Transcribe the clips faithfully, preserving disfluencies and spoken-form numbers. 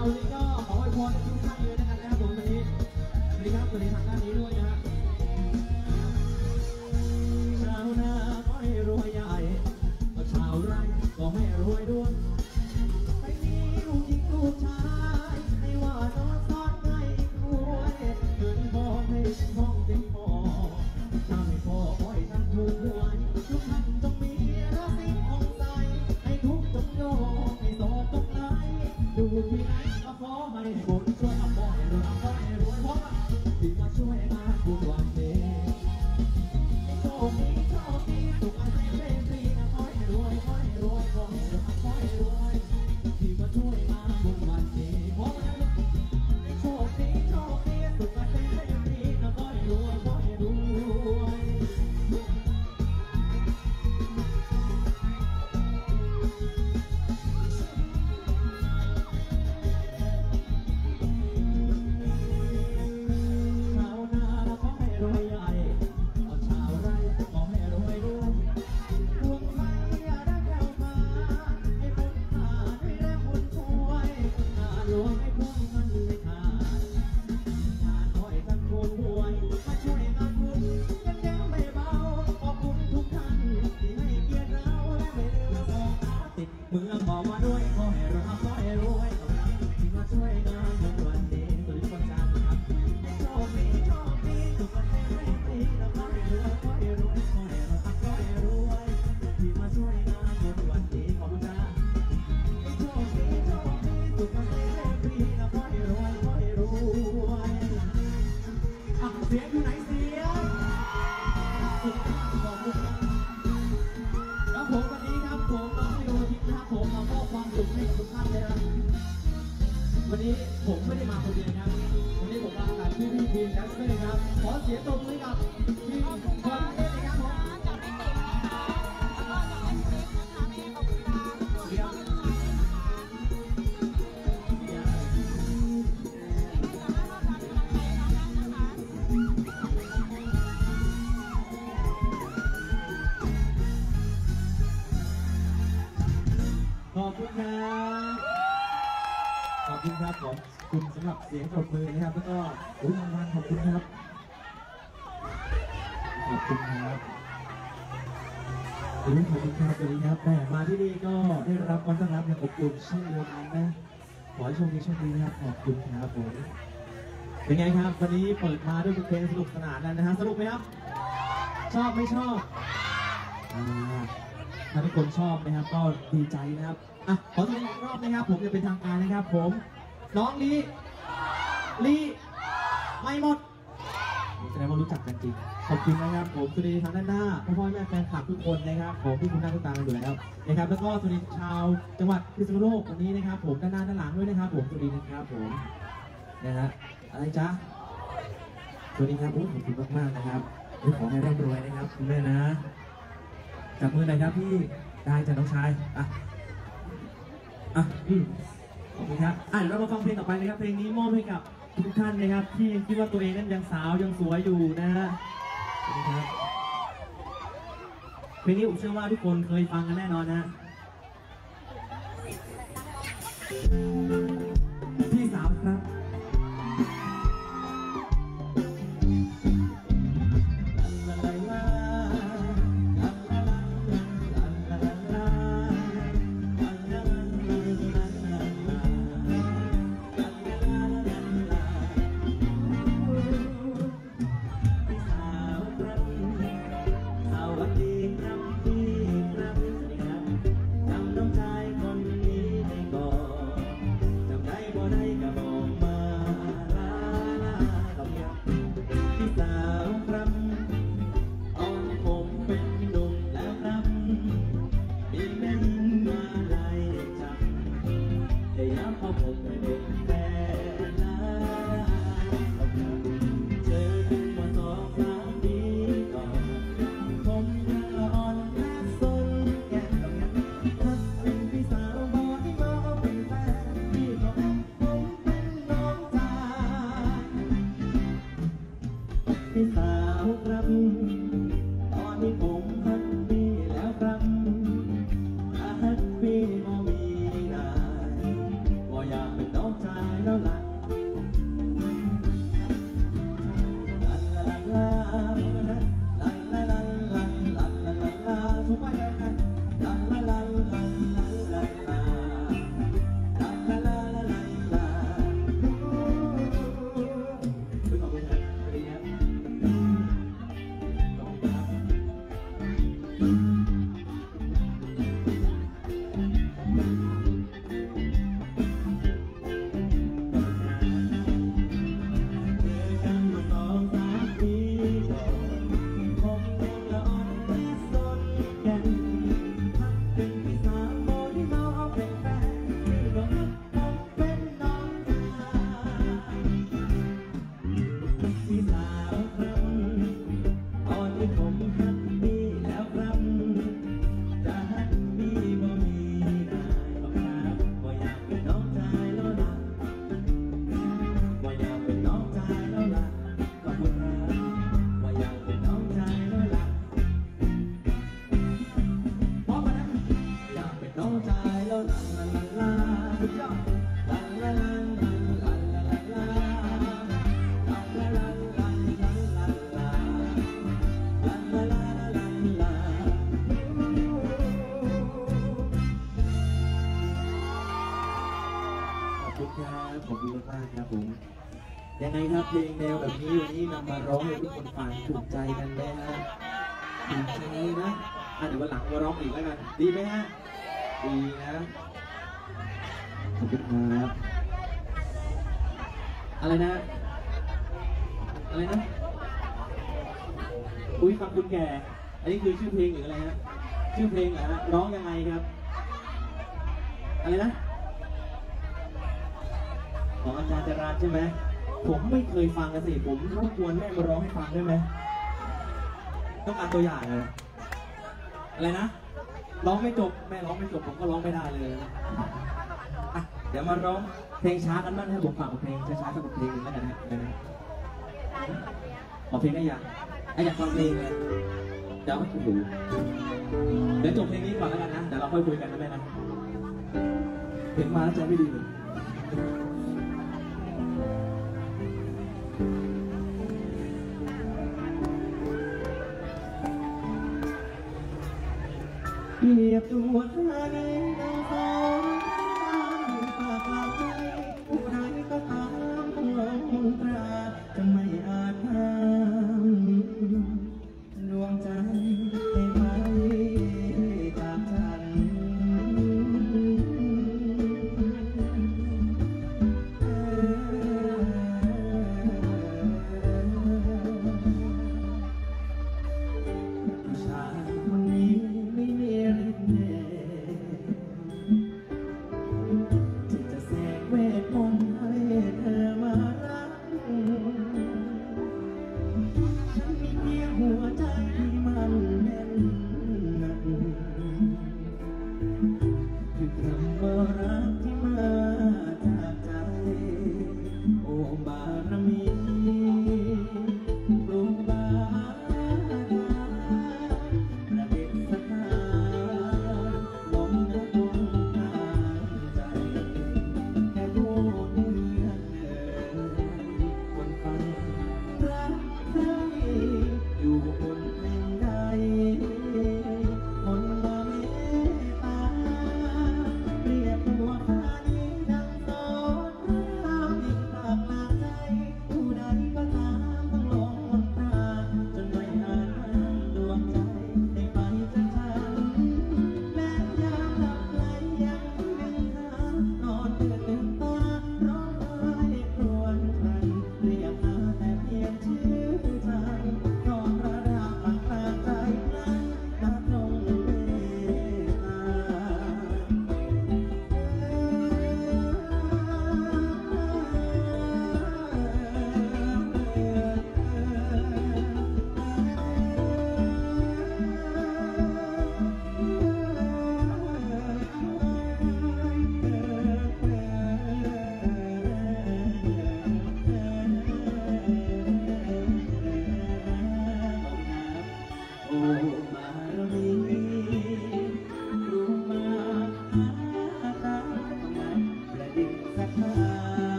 วันนี้ก็ขออวยพรทุกท่านเลยนะครับนะครับผมวันนี้สวัสดีครับสวัสดีทางด้านนี้ด้วยนะฮะชาวนาก็ให้รวยใหญ่ชาวไร่ก็ให้รวยด้วยไปมีลูกหญิงลูกชายให้ว่าน้องซ่อนให้รวยเงินบ่ให้ห้องเต็มพอทำให้พ่อคอยทำถูกหวยทุกท่านจงมีราศีของใจให้ทุกจงโยกให้โสดจงไหลดูที่ไหนก็ขอให้บุญช่วยเอาบ่ให้รวยเอาบ่ให้รวยเพราะที่มาช่วยมาบุญวันนี้ให้โชคดีโชคดีทุกอะไรวันนี้ผมไม่ได้มาคนเดียวครับวันนี้ผมมากับพี่พี่ทีมแดนเซอร์นะครับขอเสียงตบมือกับทีมบอลเล่นนะครับผมจากพี่ติ๋มนะคะแล้วก็จากพี่ติ๊กนะคะในโครงการตัวเดียวขอบคุณครับขอบคุณครับขอบคุณสำหรับเสียงปรบมือนะครับแล้วก็อุ้ยรางวัลขอบคุณครับขอบคุณครับอุ้ยขอบคุณครับวันนี้ครับแต่มาที่นี่ก็ได้รับความต้อนรับอย่างอบอุ่นเช่นเดียวกันนะขอให้โชคดีโชคดีนะครับขอบคุณครับผมเป็นไงครับวันนี้เปิดมาด้วยเพลงสนุกสนานแล้วนะฮะสนุกไหมครับชอบไม่ชอบอ่าถ้าทุกคนชอบนะครับก็ดีใจนะครับอ่ะขอแสดงอีกรอบนะครับผมจะเป็นทางการนะครับผมน้องลีลีไม่หมดแสดงว่ารู้จักกันจริงขอบคุณนะครับผมสวัสดีทางด้านหน้าพ่อพ่อแม่แฟนคลับทุกคนนะครับผมที่คุณหน้าคุณตากันอยู่แล้วนะครับแล้วก็สวัสดีชาวจังหวัดพิษณุโลกวันนี้นะครับผมด้านหน้าด้านหลังด้วยนะครับผมสวัสดีนะครับผมนะฮะอะไรจ๊ะสวัสดีครับขอบคุณมากมากนะครับขอให้ร่ำรวยนะครับคุณแม่นะจับมือหน่อยครับพี่ได้จากน้องชายอ่ะอ่ะอืมขอบคุณครับอ่ะเดี๋ยวเรามาฟังเพลงต่อไปนะครับเพลงนี้มอบให้กับทุกท่านนะครับที่คิดว่าตัวเองนั้นยังสาวยังสวยอยู่นะฮะนะครับเพลงนี้ผมเชื่อว่าทุกคนเคยฟังกันแน่นอนนะพี่สาวครับ ยังไงครับเพลงแนวแบบนี้วันนี้นำมาร้องให้ทุกคนฟังถูกใจกันไหมฮะถูกใจนะอ่ะเดี๋ยววันหลังมาร้องอีกแล้วกันดีไหมฮะดีนะขอบคุณครับอะไรนะอะไรนะอุ้ยฟังคุณแก่อันนี้คือชื่อเพลงหรืออะไรฮะชื่อเพลงเหรอฮะร้องยังไงครับอะไรนะของอาจารย์จราใช่ไหมผมไม่เคยฟังกันสิผมรบกวนแม่มาร้องให้ฟังได้ไหมต้องการตัวอย่างเลยอะไรนะร้องไม่จบแม่ร้องไม่จบผมก็ร้องไม่ได้เลยอ่ะเดี๋ยวมาร้องเพลงช้ากันบ้างให้ผมฟังเพลงช้าๆสักเพลงหนึ่งแล้วกันนะอะไรนะขอเพลงได้ยังอยากฟังเพลงเลยเดี๋ยวคุณดูเดี๋ยวจบเพลงนี้ก่อนแล้วกันนะเดี๋ยวเราค่อยคุยกันนะแม่นะเพลงมาแล้วใจไม่ดีเลยเกียบตัวเธอในดาวฟ้าปากปากใจผู้ใดก็ตามหลงตราจะไม่อาจห้ามดวงใจให้ไปจากฉัน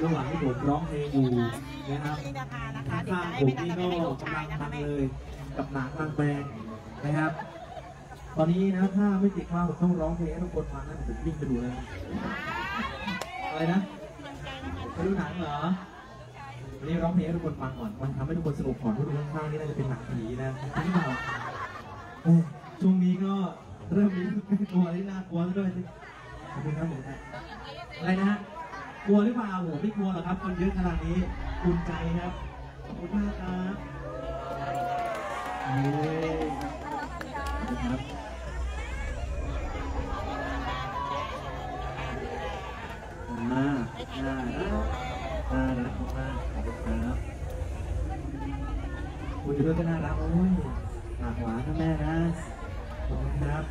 ระหว่างที่ผมร้องเพลงอยู่นะครับข้างผมนี่ก็กำลังทำเลยกับหนังกลางแปลงนะครับตอนนี้นะถ้าไม่ติดว่าผมต้องร้องเพลงให้ทุกคนฟังนะผมวิ่งไปดูนะอะไรนะไปดูหนังเหรอวันนี้ร้องเพลงให้ทุกคนฟังก่อนมันทำให้ทุกคนสนุกก่อนทุกคนข้างๆนี่น่าจะเป็นหนังผีนะที่เราช่วงนี้ก็เริ่มมีตัวที่น่ากลัวด้วยขอบคุณครับผมอะไรนะกลัวหรือเปล่าผมไม่กลัวหรอกครับคนเยอะขนาดนี้ภูมิใจครับขอบคุณมากครับนี่ครับมามามาแล้วมาแล้วคุณจะด้วยก็น่ารักโอ้ยหนักหวานนะแม่นะขอบคุณครับ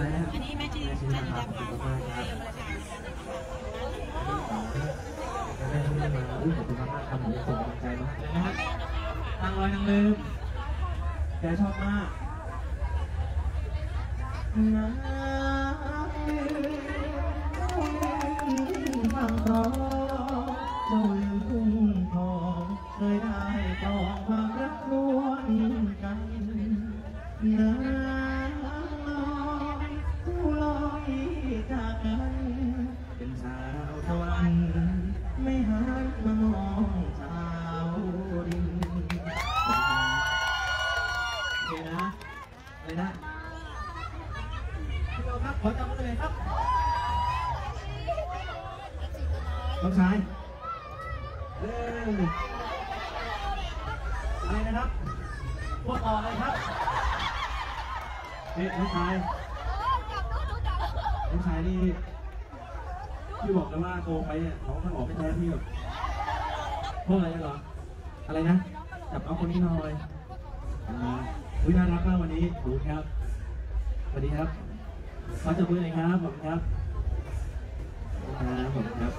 อันนี้แม่จีแม่จีนะครับขอบคุณมากครับรู้สึกมากทำให้ผมสนใจมากนะครับนางลอยนางลืมแกชอบมากนางลืมบางท้อเจ้าลืมกุ้งทองเคยได้จองความรักล้วนกันนางลอยผู้ลอยจากกันเป็นสาวสวรรค์ไม่หายมามองสาวดินโอเคนะเลยนะพี่โอครับขอจับมือเลยครับน้องชายเร็วอะไรนะครับพวกต่อเลยครับเฮ้ยน้องชายน้องชายนี่พี่บอกแล้วว่าโกงไปเนี่ยเขาต้องออกไปแทนพี่แบบพวกอะไรกันหรออะไรนะจับเอาคนนี้น้อยอ่าวิน่ารักมากวันนี้ดูครับสวัสดีครับขอจับมือหน่อยครับผมครับผมครับ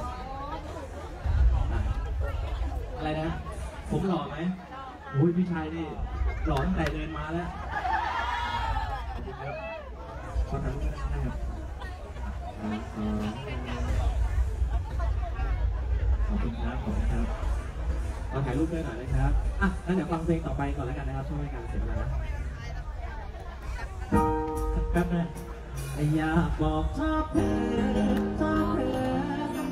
อะไรนะผมหล่อไหมโอ้ยพี่ชายนี่หล่อตั้งแต่เดินมาแล้วสวัสดีครับขอถามนิดนึงครับขอบคุณครับขอบคุณครับมาถ่ายรูปด้วยหน่อยนะครับอ่ะแล้วเดี๋ยวฟังเพลงต่อไปก่อนแล้วกันนะครับช่วยกันเสียเวลานะแป๊บนึงอยากบอกชอบเธอชอบเธอ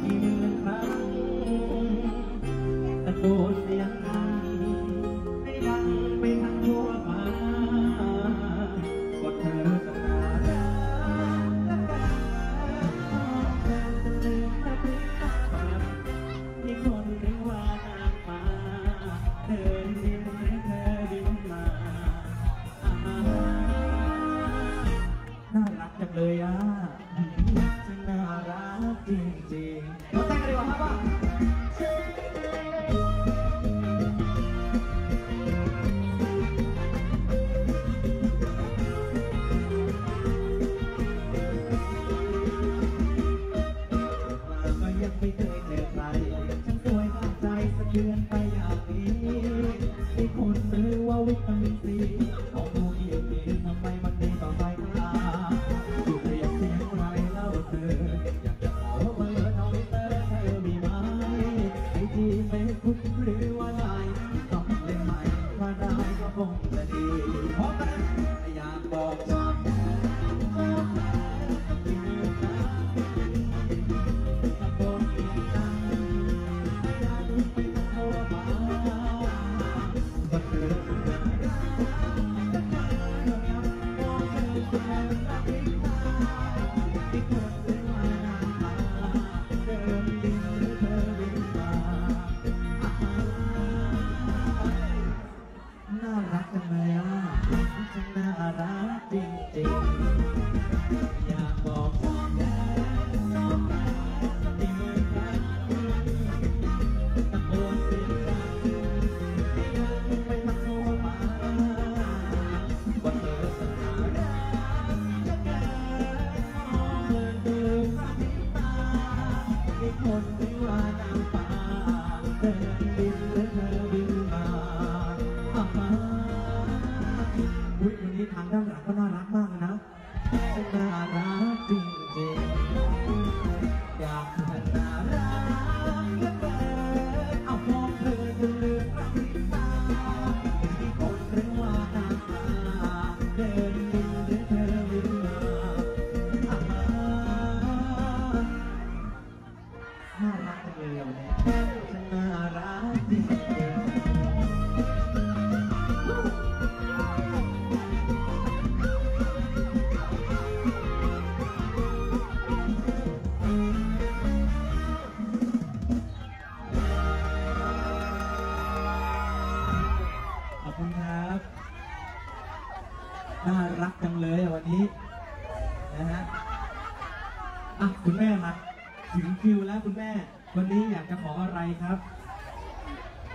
อีกหนึ่งครั้งตะโกนเสียงดังให้ดังไปทั้งทั่วฟ้ากดเธอคนเรียกว่า หรือว่าได้ต้องเป็นใหม่ถ้าได้ก็คงจะดีพบกันอยากบอกชอบ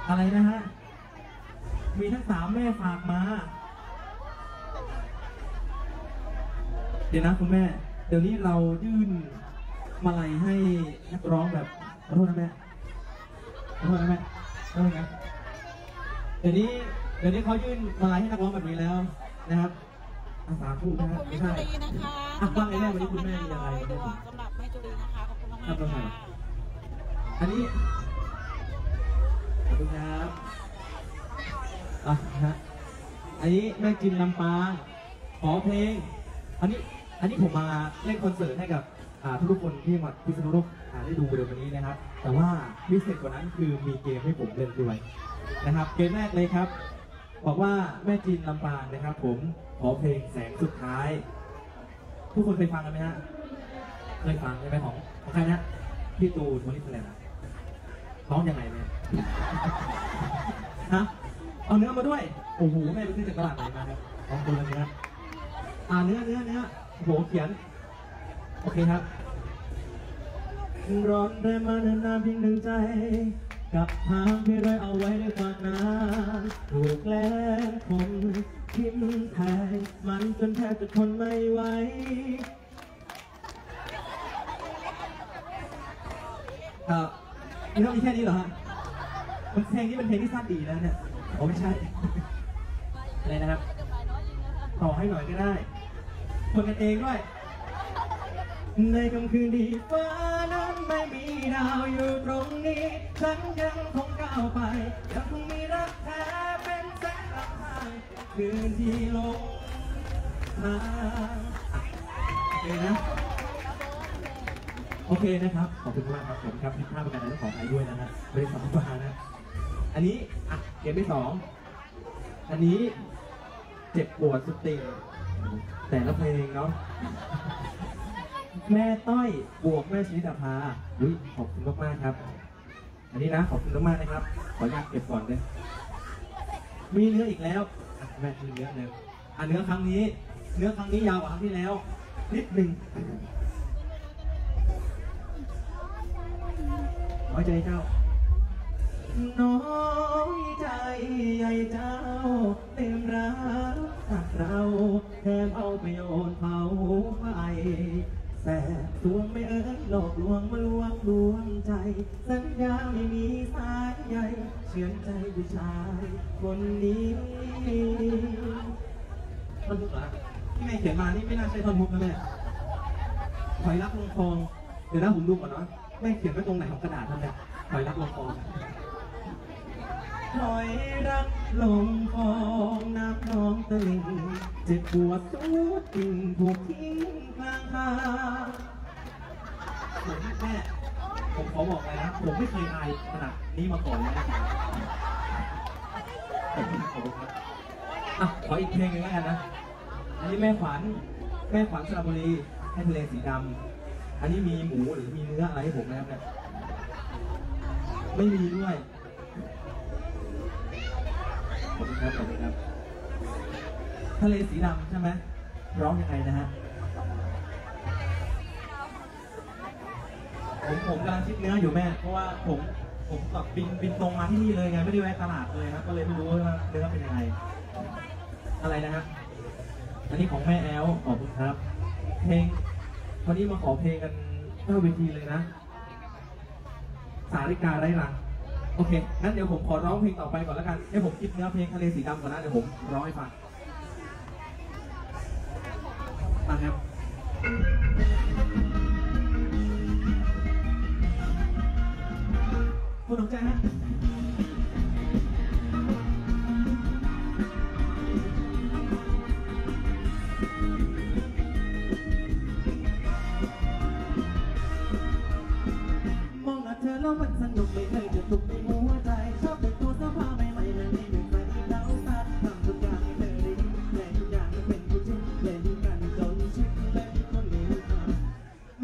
อะไรนะฮะมีทั้งสามแม่ฝากมาเดี๋ยวนะคุณแม่เดี๋ยวนี้เรายื่นมาลัยให้นักร้องแบบขอโทษนะแม่ขอโทษนะแม่ขอโทษนะเดี๋ยวนี้เดี๋ยวนี้เขายื่นมาลัยให้นักร้องแบบนี้แล้วนะครับอาสาพูดนะไม่ใช่อ่ะบ้างไอ้แม่วันนี้คุณแม่มีอะไรสำหรับแม่จุลีนะคะขอบคุณมากค่ะอันนี้ขอบคุณครับอ่ะฮะอันนี้แม่จินลำปางขอเพลงอันนี้อันนี้ผมมาเล่นคอนเสิร์ตให้กับทุกคนที่มาพิษณุโลกได้ดูเร็ววันนี้นะครับแต่ว่าพิเศษกว่านั้นคือมีเกมให้ผมเล่นด้วยนะครับเกมแรกเลยครับบอกว่าแม่จินลำปางนะครับผมขอเพลงแสงสุดท้ายทุกคนเคยฟังกันไหมฮะเคยฟังใช่ไหมของของใครนะพี่ตูนวันนี้เป็นอะไรนะร้องยังไงเนี่ยฮะเอาเนื้อมาด้วยโอ้โหแม่ไปซื้อจากตลาดไหนมาครับร้องตัวเนื้ออ่าเนื้อเนื้อเนื้อโอ้โหเขียนโอเคครับร้อนได้มานานเพียงหนึ่งใจกับทางที่ได้เอาไว้ด้วยความนานถูกแล้วผมทิ้งแทนมันจนแทบจะทนไม่ไหวครับมีเท่านี้แค่นี้เหรอฮะมันเพลงนี้เป็นเพลงที่สั้นดีนะเนี่ยผมไม่ใช่อะไรนะครับต่อให้หน่อยก็ได้คนกันเองด้วยในค่ำคืนที่ฟ้านั้นไม่มีดาวอยู่ตรงนี้ฉันยังคงก้าวไปยังคงมีรักแท้เป็นแสงลำไส้คืนที่ลงทางเองนะโอเคนะครับขอบคุณมากครับผมครับที่ภาพประกันและขอถ่ายด้วยนะฮะไม่ได้สองมานะอันนี้อ่ะเกมที่สองอันนี้เจ็บปวดสุดติ่งแต่ละเพลงเนาะแม่ต้อยบวกแม่ชิดาภาอุ้ยขอบคุณมากมากครับอันนี้นะขอบคุณมากมากนะครับขออนุญาตเก็บก่อนเลยมีเนื้ออีกแล้วแม่มีเนื้อเนื้ออ่ะเนื้อครั้งนี้เนื้อครั้งนี้ยาวกว่าครั้งที่แล้วนิดหนึ่งน้อยใจเจ้าน้อยใจใหญ่เจ้าเต็มรักตักเราแถมเอาไปโยนเผาไฟแสบทวงไม่เอิญหลอกลวงมาลวงดวงใจสัญญาไม่มีสายใหญ่เชื่อใจผู้ชายคนนี้ท่อนทุกข์ละที่แม่เขียนมานี่ไม่น่าใช่ท่อนทุกข์นะแม่ถอยรักลงคลองเดี๋ยวนะผมดูก่อนนะแม่เขียนไว้ตรงไหนของกระดาษทำเนี่ยถอยรักลงคลอง ลงคลองน้ำคลองตลิ่งเจ็บปวดสูดติ่งถูกทิ้งกลางทางผมแม่ผมขอบอกเลยนะผมไม่เคยอายขนาดนี้มาก่อนเลยนะขอบคุณครับอ่ะขออีกเพลงหนึ่งแล้วกันนะอันนี้แม่ขวัญแม่ขวัญสระบุรีให้ทะเลสีดำอันนี้มีหมูหรือมีเนื้ออะไรให้ผมนะครับเนี่ยไม่มีด้วยขอบคุณครับขอบคุณครับทะเลสีดำใช่ไหมร้องยังไงนะฮะผมผมกำลังคิดเนื้ออยู่แม่เพราะว่าผมผมแบบบินบินตรงมาที่นี่เลยไงไม่ได้แวะตลาดเลยครับก็เลยไม่รู้ว่าเนื้อเป็นยังไงอะไรนะฮะอันนี้ของแม่แอลขอบคุณครับเพลงวันนี้มาขอเพลงกันหน้าเวทีเลยนะสาริกาไร้รังโอเคงั้นเดี๋ยวผมขอร้องเพลงต่อไปก่อนแล้วกันให้ผมคิดเนื้อเพลงทะเลสีดำก่อนนะเดี๋ยวผมร้องให้ฟังมาครับคุณสนใจไหมเธอแล้วมันสนุกไม่เคยจะตุกในหัวใจชอบแต่งตัวเสื้อผ้าใหม่ๆและไม่เหมือนใครที่เราตัดทำทุกอย่างให้เธอได้ดีแต่ทุกอย่างมันเป็นผู้ชิงและดีกันจนชิงและทุกคนเห็น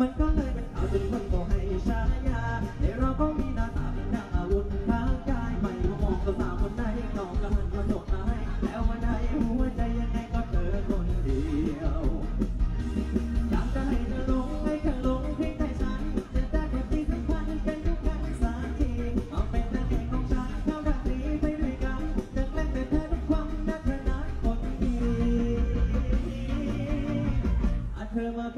มันก็เลยเป็นข่าวจนคนบอกให้ฉายาแต่เราก็มีหน้าตาเป็นดังอาวุธทางกายใหม่มามองกับสาวคนใดน้องก็หันมาสบตาให้แล้ววันใดหัวใจยังไงก็เจอคนเดียวอยากจะให้เธอลงให้เธอลงให้ใจฉันจะได้แค่ที่สำคัญเป็นเธอมาเ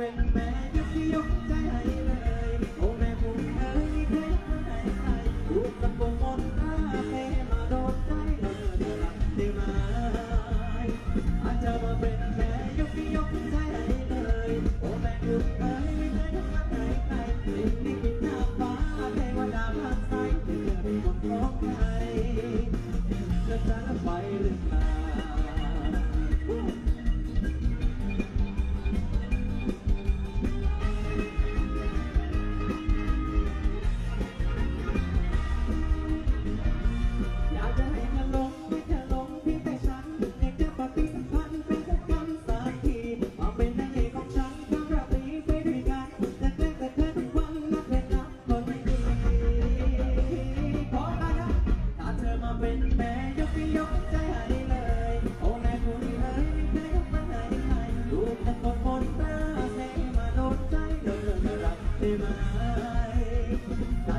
ป็นแม่ยกที่ยกใจให้เลยโอ้แม่หมดใจใครยกมันให้ใครดูสักคนหมดรักแม่มาโดนใจแล้วเธอจะรับได้ไหมเธอมาเป็นแม่ยกที่ยกใจให้เลยโอ้แม่หมดใจใครยกมันให้ใครเห็นลิขิตทางฟ้าเทวดาทำให้ที่เธอเป็นคนน้องใจเธอจะรับไหวหรือเปล่าเธอมาเป็นแม่ยกที่ยกใจให้เลยโอ้แม่ผู้เอ๋ยใครยกมาให้ใครถูกกับบ่มนตาแม่มาโดนใจเราเดือดร้อนได้ไหมเ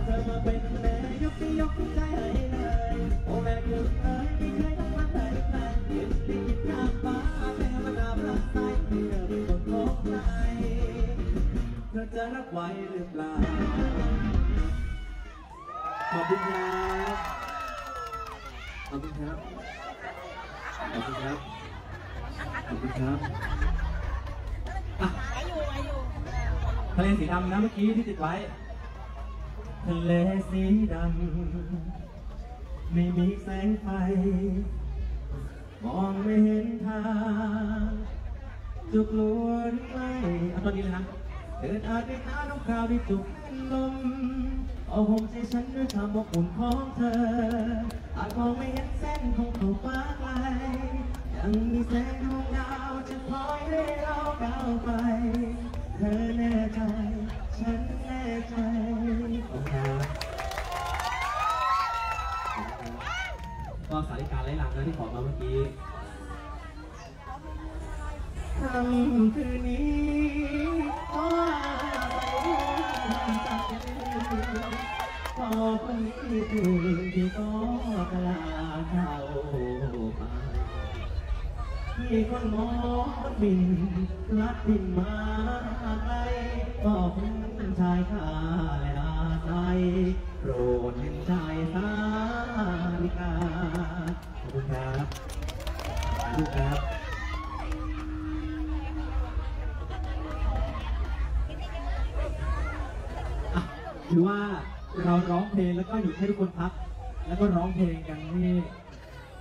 ธอมาเป็นแม่ยกที่ยกใจให้เลยโอ้แม่ผู้เอ๋ยใครยกมาให้ใครลิขิตหน้าฟ้าเทวดาพักใจเธอเป็นคนของใครจะจะรับไหวหรือเปล่าจะรับไหวหรือเปล่าขอบคุณครับขอบคุณครับขอบคุณครับขอบคุณครับทะเลสีดำนะเมื่อกี้ที่ติดไว้ทะเลสีดำไม่มีแสงไฟมองไม่เห็นทางจุกล้วนไม่เอาตอนนี้เลยนะ เดินอาด้วยน้ำน้ำคราวด้วยจุกเป็นลมเอาห่มใจฉันด้วยความอบอุ่นของเธออาจมองไม่เห็นเส้นของเขาฟ้าไกลยังมีแสงดวงดาวจะคอยให้เราก้าวไปเธอแน่ใจฉันแน่ใจก็สาริกาไร้หลังนะที่ขอมาเมื่อกี้ค่ำคืนนี้ขอไปดูทางจากขอไปดูที่ก็กลาเข้ามามีคนมองบินลัดบินมาไกลบอกคุณชายข้าและอาใจโปรดเห็นใจสาริกาขอบคุณครับขอบคุณครับคือว่าเราร้องเพลงแล้วก็หยุดให้ทุกคนพักแล้วก็ร้องเพลงกันนี่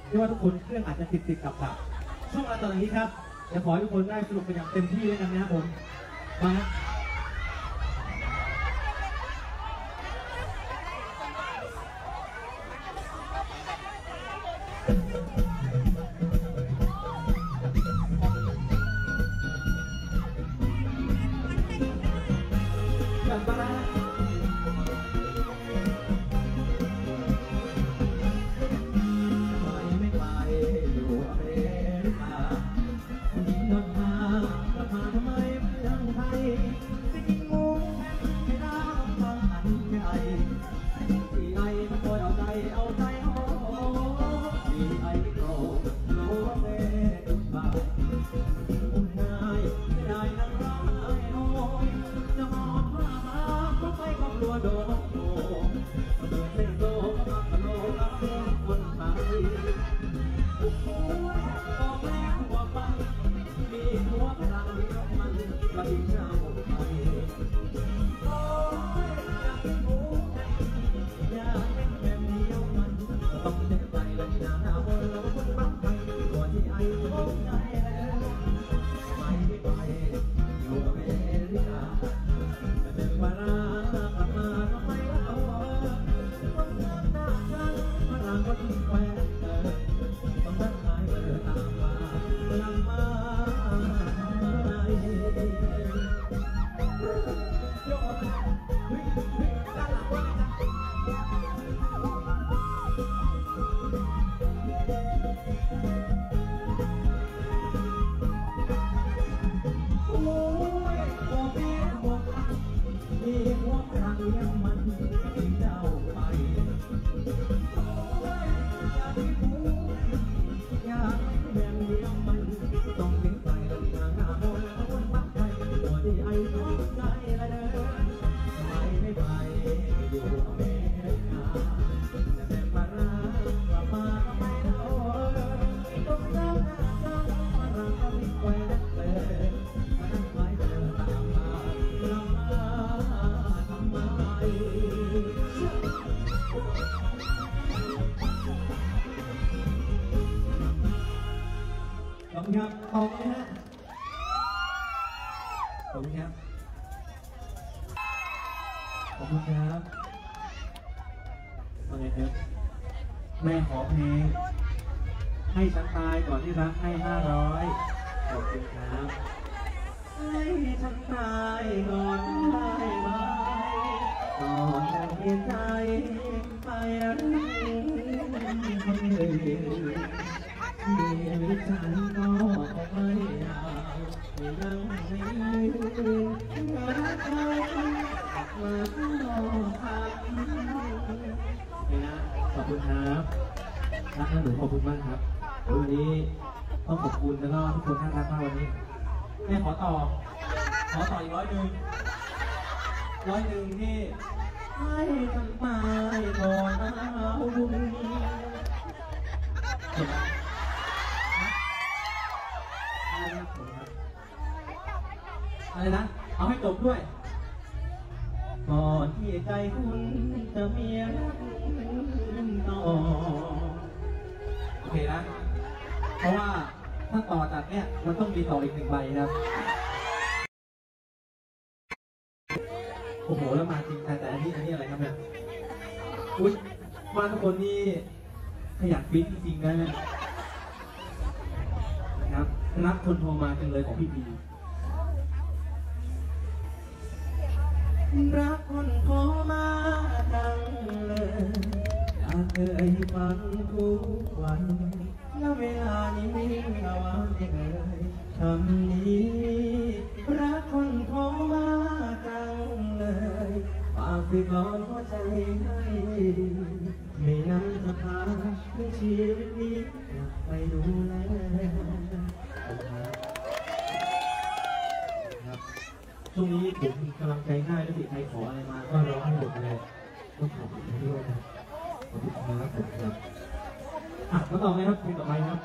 เรียกว่าทุกคนเครื่องอาจจะติดติดกับดับช่วงเวลาตอนนี้ครับจะขอให้ทุกคนได้สนุกกันอย่างเต็มที่ด้วยกันนะครับผมมา โอ้โหแล้วมาจริงแต่อันนี้อันนี้อะไรครับเนี่ยอุ๊ยมาทุกคนนี่ขยันปิ๊นจริงๆนะนะครับนับคนโทรมาจังเลยของพี่บีรักคนโทรมาจังเลยอยากเธอให้ฟังทุกวันและเวลานี้ไม่เอาไม่เลยทำนี้รักคนโทรมาจังเลยฝากไปก่อนหัวใจให้ไม่นานจะพาเพื่อชีวิตนี้กลับไปดูแลช่วงนี้ผมกำลังใจง่ายแล้วติดใครขออะไรมาก็ร้องให้หมดเลยต้องขอบคุณด้วยนะขอบคุณครับผมครับอ่ะมาต่อไหมครับคุณต่อไปครับ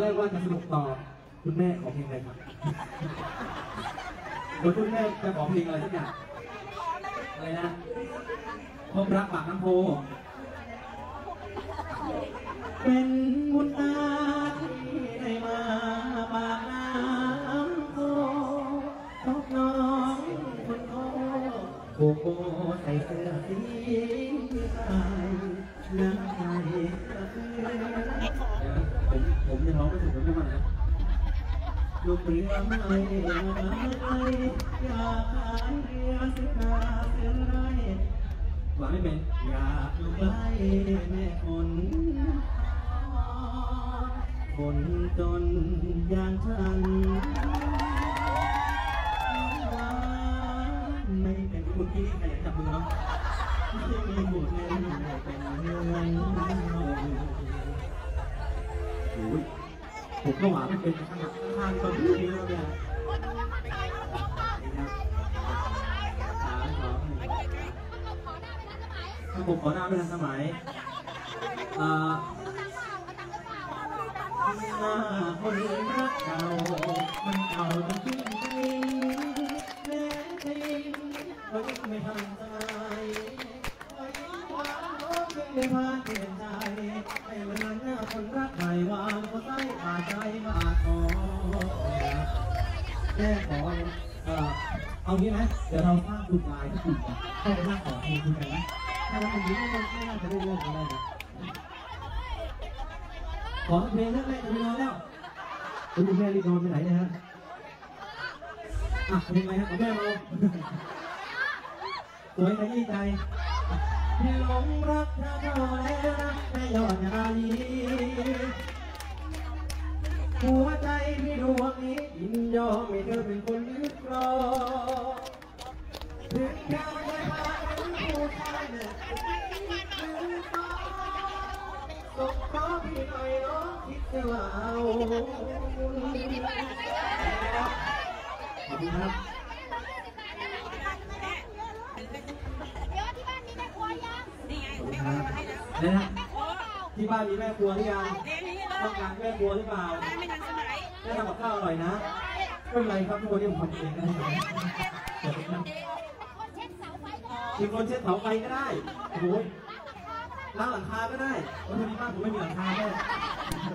ตอนแรกว่าจะสนุกต่อคุณแม่ขอเพลงอะไรครับโดยคุณแม่จะขอเพลงอะไรสักอย่างอะไรนะพบรักปากน้ำโพเป็นบุญตาที่ได้มาปากน้ำโพพบน้องคนโตโกโก้ใส่เสื้อสีใสน้ำใจผมจะร้องไปถึงไม่มาแล้วลูกเรือไม่ไหลอยากหายเรือสักนาเสียไรหวานไม่เป็นอยากอยู่ใกล้แม่คนคนจนอย่างฉันไม่เป็นเมื่อกี้ใครอยากจับมือเนาะไม่มีบทเลยไม่เป็นเรื่องผมก็หวานเป็นข้างข้างตอนนี้แล้วเนี่ยถ้าผมขอหน้าไม่ทันสมัยถ้าผมขอหน้าไม่ทันสมัย หน้าคนรักเรามันเก่าตรงที่แม่ทิ้งเราก็ไม่ทันใจเราทิ้งวางโลกไม่พลาดเปลี่ยนใจไอ้วันนั้นหน้าคนรักใหม่วางก็ใส่บาดใจมาขอแม่ขอเอางี้นะเดี๋ยวเราสร้างคุณนายที่คุณจะให้มาขอให้คุณกันนะถ้าเราคนนี้ไม่ต้องไม่น่าจะได้เรื่องอะไรนะขอเพลงเลิกแม่จะไปนอนแล้วคุณแม่รีบนอนไปไหนนะฮะอ่ะเพลงอะไรฮะแม่เราสวยแต่ยิ่งใจที่หลงรักเราแล้วนะในยอดยาลีหัวใจที่ดวงนี้ยินยอมให้เธอเป็นคนเลือกรอถึงแค่ไม่ได้พาถึงผู้ชายหนึ่งตกขอพี่หน่อยน้องคิดจะว่าเอาขอบคุณครับนะฮะที่บ้านมีแม่ครัวหรือยังต้องการแม่ครัวหรือเปล่าแม่ทำกับข้าวอร่อยนะไม่เป็นไรครับทุกคนที่ผมทำเองได้มีคนเช็ดเสาไฟก็ได้โอ้ยล้างหลังคาก็ได้วันนี้บ้านผมไม่มีหลังคาเลยครับ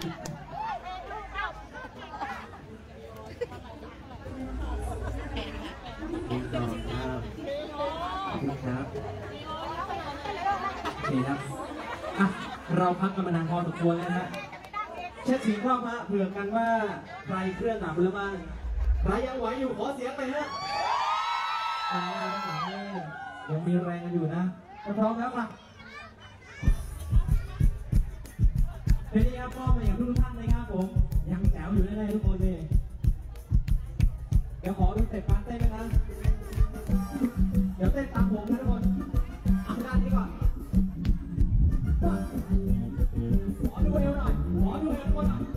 นี่ครับอ่ะเราพักกันมานานพอสมควรแล้วนะฮะเช็ดสีครอบพระเผื่อกันว่าใครเครื่องหนักหรือบ้างใครยังไหวอยู่ขอเสียงไปฮะไปนะข้างหลังนี่ยังมีแรงกันอยู่นะพร้อมแล้วมาทีนี้ครับก็มาอย่างทุกท่านเลยครับผมยังแจ๋วอยู่แน่ๆทุกคนเลยเดี๋ยวขอดูเตะปานเต้นไหมนะเดี๋ยวเต้นตามผมนะทุกคนเอาด้านนี้ก่อนขอดูเอวหน่อยขอดูเอวทุกคนหน่อยเ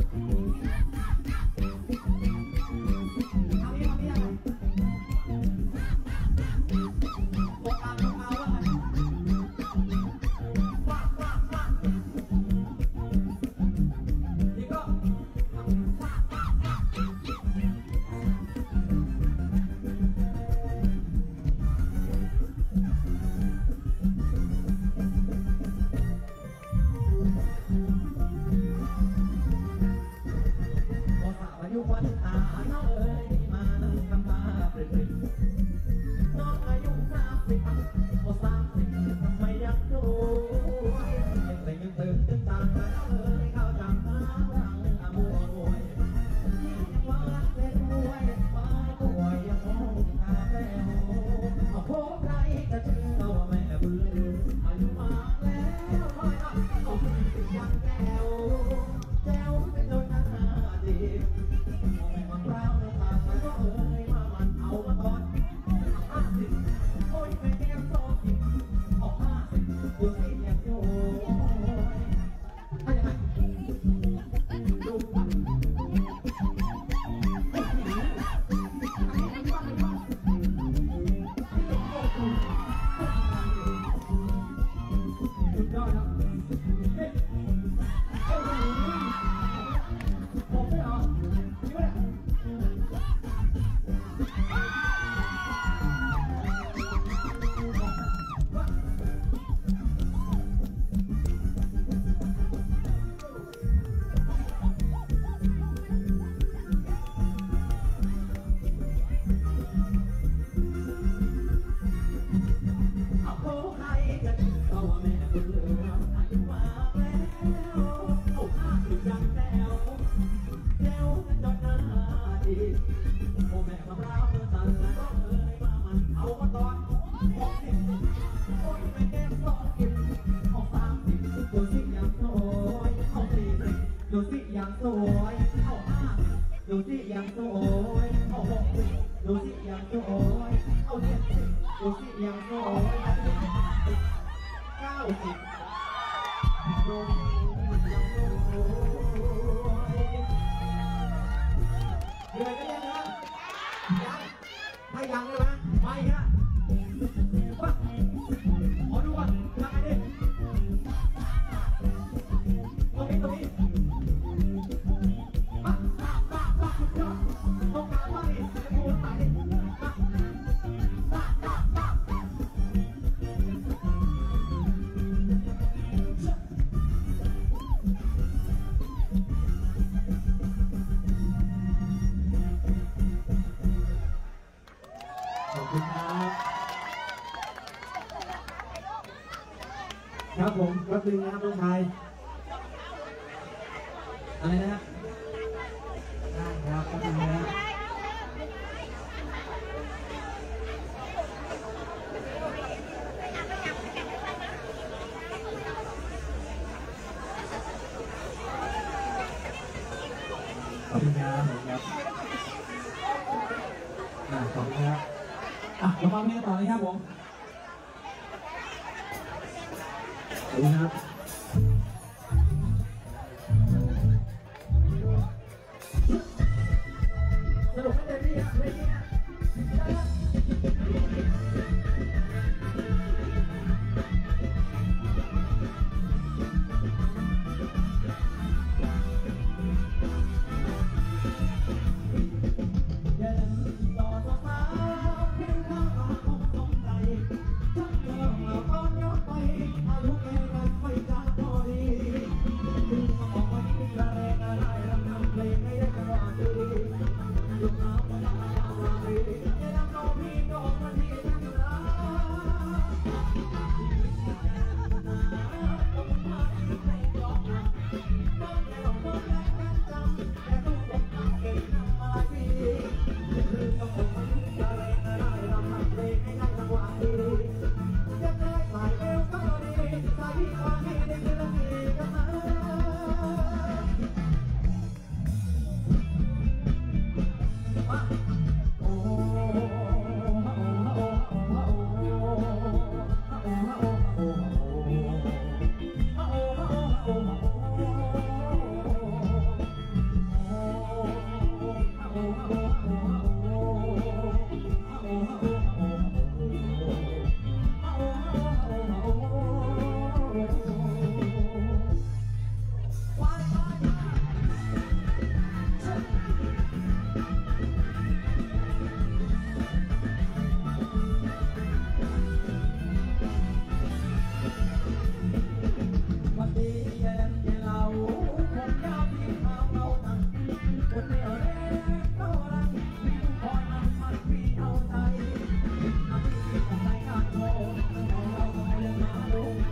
อาที่เอาที่อะไรกดตามกดเอาว่าไง นึงนะครับน้องชายอะไรนะครับได้ครับแป๊บนึงนะครับขอบคุณครับขอบคุณครับอ่าขอบคุณครับอ่ะเรามาเล่นต่อเลยครับผมขอบคุณครับสนุกไหมเนี่ยไม่เนี่ยสนุกไหมค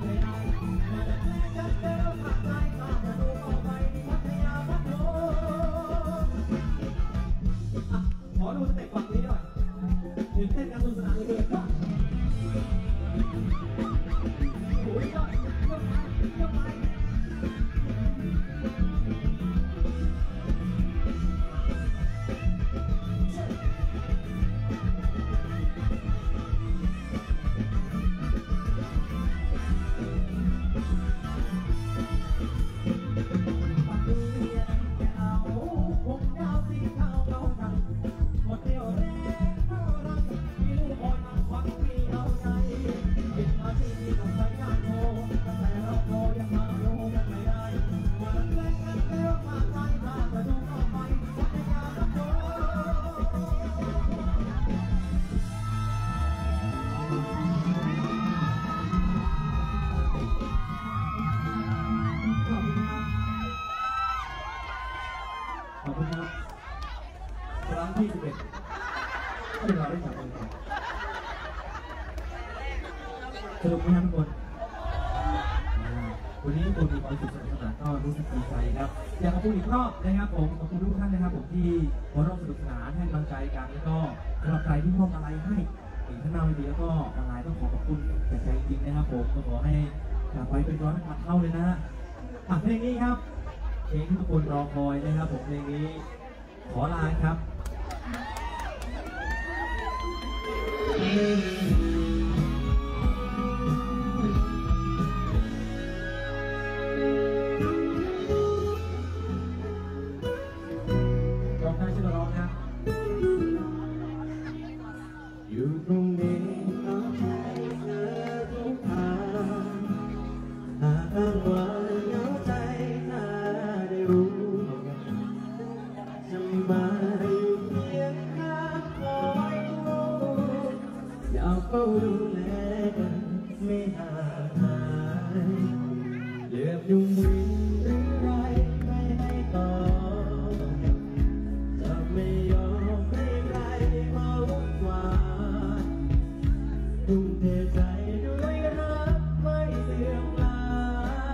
รับทุกคนวันนี้คนมีความสุขสนุกสนานก็รู้สึกดีใจครับอยากขอบคุณอีกรอบนะครับผมขอบคุณทุกท่านนะครับผมที่มาร่วมสนุกสนานให้กำลังใจกันแล้วก็สำหรับใครที่มอบอะไรให้ถึงท่านเราดีแล้วก็อะไรต้องขอขอบคุณจากใจจริงนะครับผมก็ขอให้กลับไปเป็นร้อยพันเท่าเลยนะอ่ะเพลงนี้ครับเพลงที่ทุกคนรอคอยนะครับผมเพลงนี้ขอลาครับอยู่ตรงนี้ก็ให้เธอทุกทางหากกลางวันเหงาใจเธอได้รู้จะมาอยู่เพียงข้างคอยดูอยากเฝ้าดูแลกันไม่ห่างหายเหลือบยุงบินหรือไรไม่ให้ต่อจะไม่ยอมให้ใครมาวุ่นวายทุ่มเทใจด้วยรักไม่เสื่อมคลาย